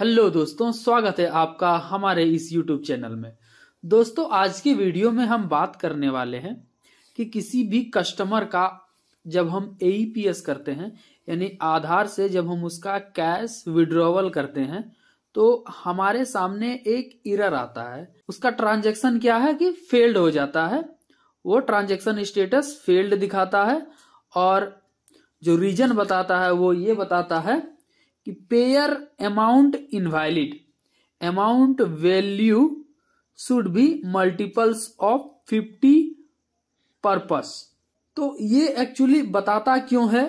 Hello दोस्तों, स्वागत है आपका हमारे इस YouTube चैनल में। दोस्तों, आज की वीडियो में हम बात करने वाले हैं कि किसी भी कस्टमर का जब हम AEPS करते हैं यानी आधार से जब हम उसका कैश विड्रॉवल करते हैं तो हमारे सामने एक एरर आता है। उसका ट्रांजैक्शन क्या है कि फेल्ड हो जाता है, वो ट्रांजैक्शन स्टेटस फेल्ड दिखाता है और जो रीजन बताता है वो ये बताता है कि payer amount invalid, amount value should be multiples of 50 purpose. तो ये एक्चुअली बताता क्यों है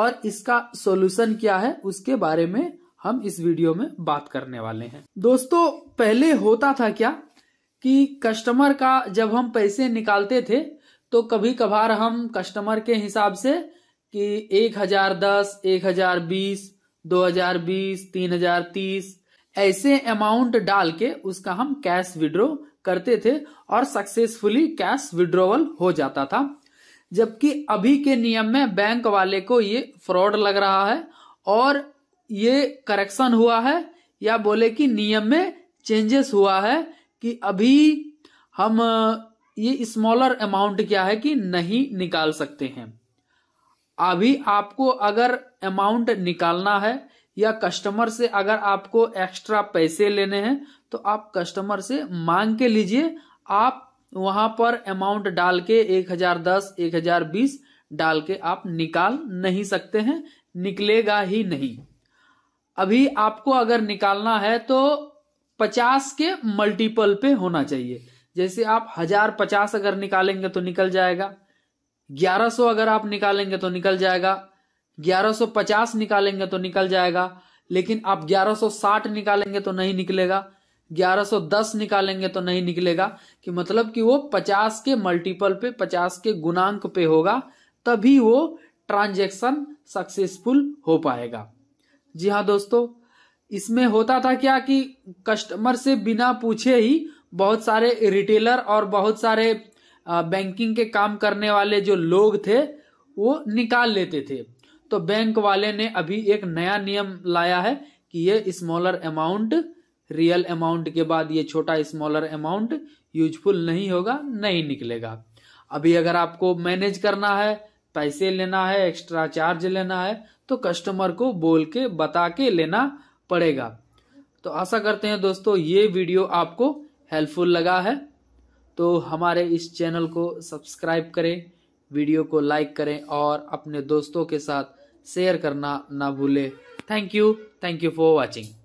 और इसका सॉल्यूशन क्या है उसके बारे में हम इस वीडियो में बात करने वाले हैं। दोस्तों, पहले होता था क्या कि कस्टमर का जब हम पैसे निकालते थे तो कभी कभार हम कस्टमर के हिसाब से कि 1010, 1020, 2020, 3030 ऐसे अमाउंट डाल के उसका हम कैश विड्रॉ करते थे और सक्सेसफुली कैश विड्रॉवल हो जाता था। जबकि अभी के नियम में बैंक वाले को ये फ्रॉड लग रहा है और ये करेक्शन हुआ है या बोले कि नियम में चेंजेस हुआ है कि अभी हम ये स्मॉलर अमाउंट क्या है कि नहीं निकाल सकते हैं। अभी आपको अगर अमाउंट निकालना है या कस्टमर से अगर आपको एक्स्ट्रा पैसे लेने हैं तो आप कस्टमर से मांग के लीजिए। आप वहां पर अमाउंट डाल के 1010, 1020 डाल के आप निकाल नहीं सकते हैं, निकलेगा ही नहीं। अभी आपको अगर निकालना है तो 50 के मल्टीपल पे होना चाहिए। जैसे आप 1050 अगर निकालेंगे तो निकल जाएगा, 1100 अगर आप निकालेंगे तो निकल जाएगा, 1150 निकालेंगे तो निकल जाएगा, लेकिन आप 1160 निकालेंगे तो नहीं निकलेगा, 1110 निकालेंगे तो नहीं निकलेगा। कि मतलब कि वो 50 के मल्टीपल पे, 50 के गुणांक पे होगा तभी वो ट्रांजैक्शन सक्सेसफुल हो पाएगा। जी हाँ दोस्तों, इसमें होता था क्या कि कस्टमर से बिना पूछे ही बहुत सारे रिटेलर और बहुत सारे बैंकिंग के काम करने वाले जो लोग थे वो निकाल लेते थे। तो बैंक वाले ने अभी एक नया नियम लाया है कि ये स्मॉलर अमाउंट, रियल अमाउंट के बाद ये छोटा स्मॉलर अमाउंट यूजफुल नहीं होगा, नहीं निकलेगा। अभी अगर आपको मैनेज करना है, पैसे लेना है, एक्स्ट्रा चार्ज लेना है तो कस्टमर को बोल के बता के लेना पड़ेगा। तो आशा करते हैं दोस्तों ये वीडियो आपको हेल्पफुल लगा है। तो हमारे इस चैनल को सब्सक्राइब करें, वीडियो को लाइक करें और अपने दोस्तों के साथ शेयर करना ना भूलें। Thank you for watching.